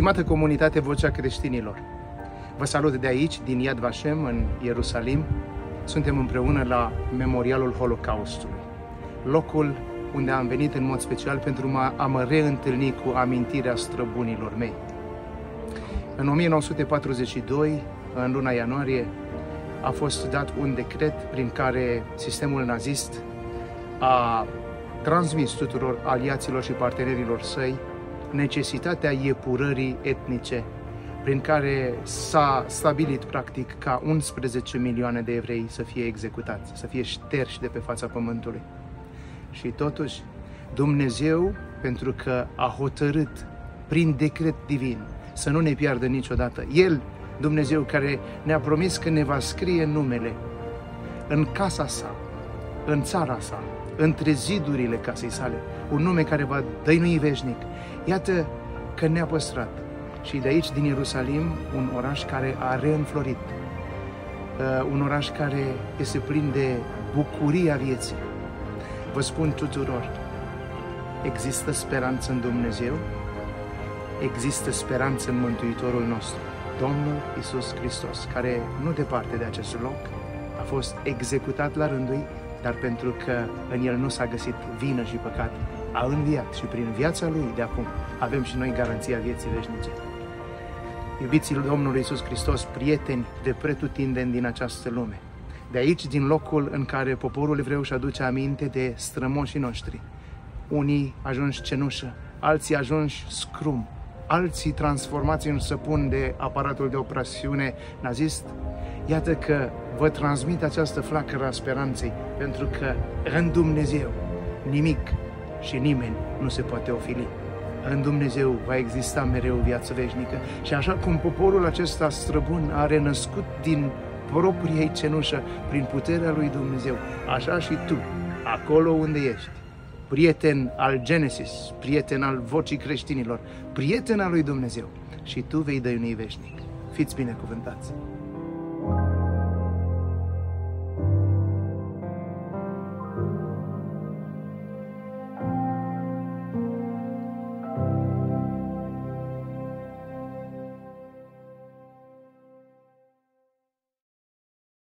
Stimată comunitate Vocea Creștinilor, vă salut de aici, din Yad Vashem, în Ierusalim. Suntem împreună la Memorialul Holocaustului, locul unde am venit în mod special pentru a mă reîntâlni cu amintirea străbunilor mei. În 1942, în luna ianuarie, a fost dat un decret prin care sistemul nazist a transmis tuturor aliaților și partenerilor săi necesitatea epurării etnice, prin care s-a stabilit practic ca 11 milioane de evrei să fie executați, să fie șterși de pe fața pământului. Și totuși, Dumnezeu, pentru că a hotărât prin decret divin să nu ne piardă niciodată, El, Dumnezeu, care ne-a promis că ne va scrie numele în casa sa, în țara sa, între zidurile casei sale, un nume care va dăinui veșnic. Iată că ne-a păstrat. Și de aici, din Ierusalim, un oraș care a reînflorit, un oraș care este plin de bucuria vieții. Vă spun tuturor, există speranță în Dumnezeu, există speranță în Mântuitorul nostru, Domnul Iisus Hristos, care nu departe de acest loc a fost executat la rândul ei, dar pentru că în El nu s-a găsit vină și păcat, a înviat și prin viața Lui de acum avem și noi garanția vieții veșnice. Iubiții Domnului Iisus Hristos, prieteni de pretutindeni din această lume, de aici, din locul în care poporul evreu își aduce aminte de strămoșii noștri, unii ajunși cenușă, alții ajunși scrum, alții transformați în săpun de aparatul de opresiune nazist, iată că vă transmit această flacără a speranței, pentru că în Dumnezeu nimic și nimeni nu se poate ofili. În Dumnezeu va exista mereu viață veșnică și așa cum poporul acesta străbun a renăscut din propria ei cenușă prin puterea lui Dumnezeu, așa și tu, acolo unde ești, prieten al Genesis, prieten al Vocii Creștinilor, prieten al lui Dumnezeu, și tu vei dăinui veșnic. Fiți binecuvântați!